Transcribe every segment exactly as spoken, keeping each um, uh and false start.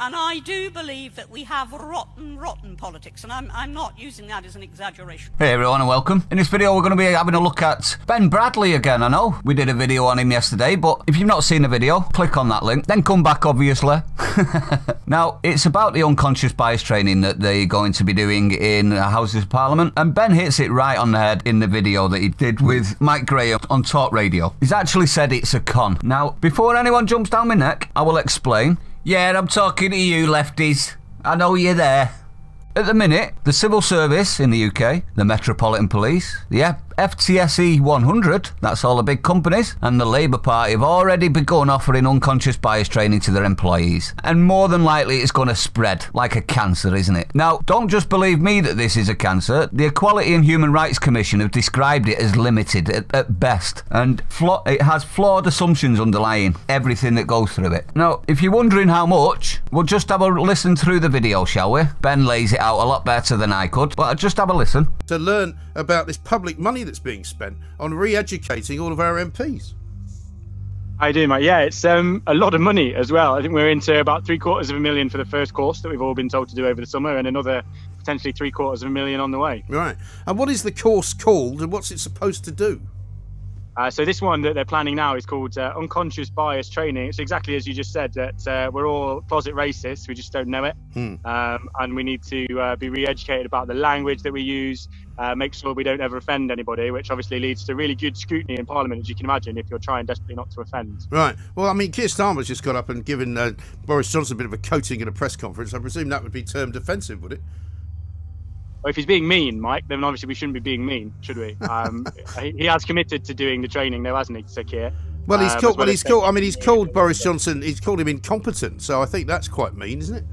And I do believe that we have rotten, rotten politics, and I'm, I'm not using that as an exaggeration. Hey everyone and welcome. In this video we're going to be having a look at Ben Bradley again. I know we did a video on him yesterday, but if you've not seen the video, click on that link, then come back obviously. Now, it's about the unconscious bias training that they're going to be doing in the Houses of Parliament, and Ben hits it right on the head in the video that he did with Mike Graham on Talk Radio. He's actually said it's a con. Now, before anyone jumps down my neck, I will explain. Yeah, I'm talking to you lefties. I know you're there. At the minute, the civil service in the U K, the Metropolitan Police, the F T S E one hundred, that's all the big companies, and the Labour Party have already begun offering unconscious bias training to their employees. And more than likely it's going to spread like a cancer, isn't it? Now, don't just believe me that this is a cancer. The Equality and Human Rights Commission have described it as limited at, at best, and flaw it has flawed assumptions underlying everything that goes through it. Now, if you're wondering how much, we'll just have a listen through the video, shall we? Ben lays it out a lot better than I could, but I'll just have a listen. To learn about this public money that's being spent on re-educating all of our M Ps. I do, mate. Yeah, it's um, a lot of money as well. I think we're into about three quarters of a million for the first course that we've all been told to do over the summer, and another potentially three quarters of a million on the way. Right. And what is the course called and what's it supposed to do? Uh, so this one that they're planning now is called uh, Unconscious Bias Training. It's exactly as you just said, that uh, we're all closet racists, we just don't know it. Hmm. Um, and we need to uh, be re-educated about the language that we use, uh, make sure we don't ever offend anybody, which obviously leads to really good scrutiny in Parliament, as you can imagine, if you're trying desperately not to offend. Right. Well, I mean, Keir Starmer's just got up and given uh, Boris Johnson a bit of a coating at a press conference. I presume that would be termed offensive, would it? Well, if he's being mean, Mike, then obviously we shouldn't be being mean, should we? Um, he, he has committed to doing the training, though, hasn't he, Zakir? Well, he's um, called. Well, well he's called. I mean, he's called Boris Johnson. He's called him incompetent. So I think that's quite mean, isn't it?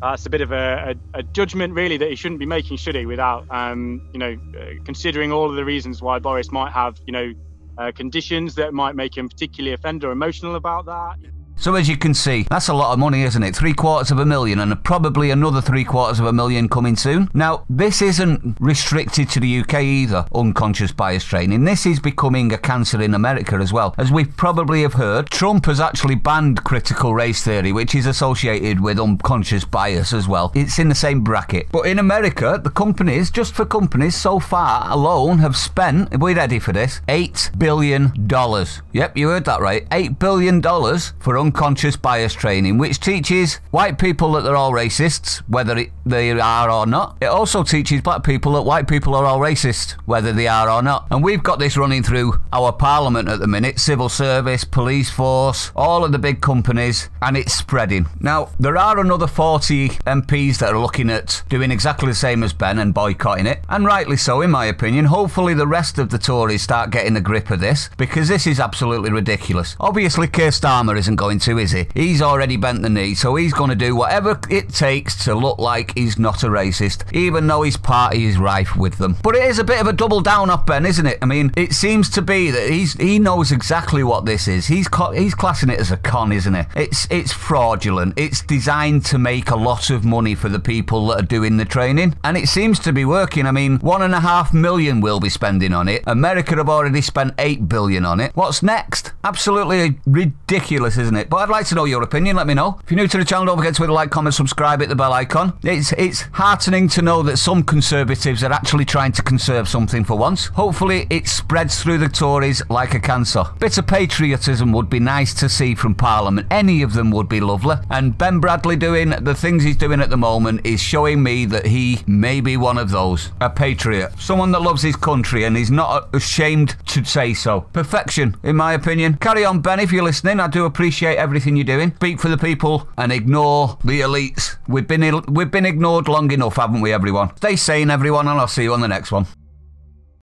That's uh, a bit of a, a, a judgment, really, that he shouldn't be making, should he? Without, um, you know, uh, considering all of the reasons why Boris might have, you know, uh, conditions that might make him particularly offended or emotional about that. So as you can see, that's a lot of money, isn't it? Three quarters of a million, and probably another three quarters of a million coming soon. Now, this isn't restricted to the U K either, unconscious bias training. This is becoming a cancer in America as well. As we probably have heard, Trump has actually banned critical race theory, which is associated with unconscious bias as well. It's in the same bracket. But in America, the companies, just for companies so far alone, have spent, are we ready for this, eight billion dollars. Yep, you heard that right. eight billion dollars for unconscious Unconscious bias training, which teaches white people that they're all racists, whether it, they are or not. It also teaches black people that white people are all racist, whether they are or not. And we've got this running through our parliament at the minute, civil service, police force, all of the big companies, and it's spreading. Now, there are another forty M Ps that are looking at doing exactly the same as Ben and boycotting it, and rightly so, in my opinion. Hopefully the rest of the Tories start getting a grip of this, because this is absolutely ridiculous. Obviously, Keir Starmer isn't going to, is he? He's already bent the knee, so he's going to do whatever it takes to look like he's not a racist, even though his party is rife with them. But it is a bit of a double down up, Ben, isn't it? I mean, it seems to be that he's he knows exactly what this is. He's he's classing it as a con, isn't it? It's it's fraudulent. It's designed to make a lot of money for the people that are doing the training, and it seems to be working. I mean, one and a half million will be spending on it. America have already spent eight billion on it. What's next? Absolutely ridiculous, isn't it? But I'd like to know your opinion, let me know. If you're new to the channel, don't forget to hit the like, comment, subscribe, hit the bell icon. It's, it's heartening to know that some Conservatives are actually trying to conserve something for once. Hopefully it spreads through the Tories like a cancer. Bit of patriotism would be nice to see from Parliament. Any of them would be lovely. And Ben Bradley doing the things he's doing at the moment is showing me that he may be one of those. A patriot. Someone that loves his country and is not ashamed to say so. Perfection, in my opinion. Carry on, Ben, if you're listening. I do appreciate everything you're doing. Speak for the people and ignore the elites. We've been we've been ignored long enough, haven't we, everyone? Stay sane, everyone, and I'll see you on the next one.